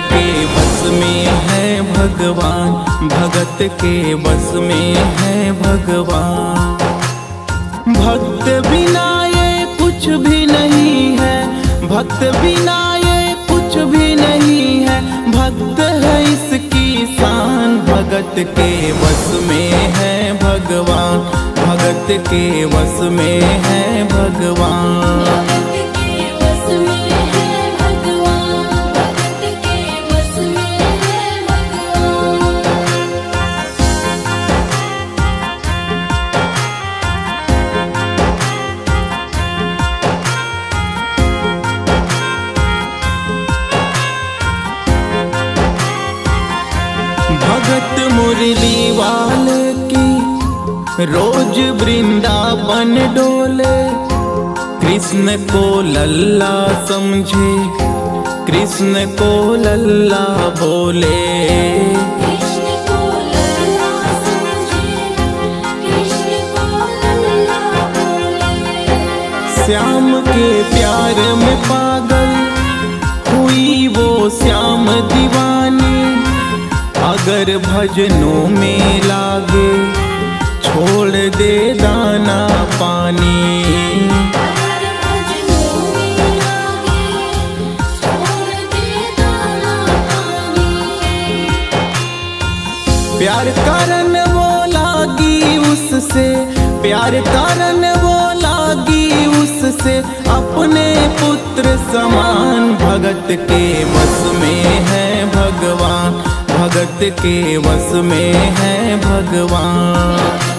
के वश में है भगवान, भगत के वश में है भगवान। भक्त बिना ये कुछ भी नहीं है, भक्त बिना ये कुछ भी नहीं है। भक्त है इसकी शान, भगत के वश में है भगवान, भगत के वश में है भगवान। भगत मुरली वाले की रोज वृंदावन डोले, कृष्ण को लल्ला समझे, कृष्ण को लल्ला बोले, कृष्ण को लल्ला समझे, कृष्ण को लल्ला बोले। श्याम के प्यार में पागल हुई वो श्याम दीवानी, अगर भजनों में लागे छोड़ दे दाना पानी। अगर भजनों में लागे छोड़ दे दाना पानी। प्यार कारण वो लागी उससे, प्यार कारण वो लागी उससे, अपने पुत्र समान। भगत के वश में है भगवान, भगत के वश में है भगवान।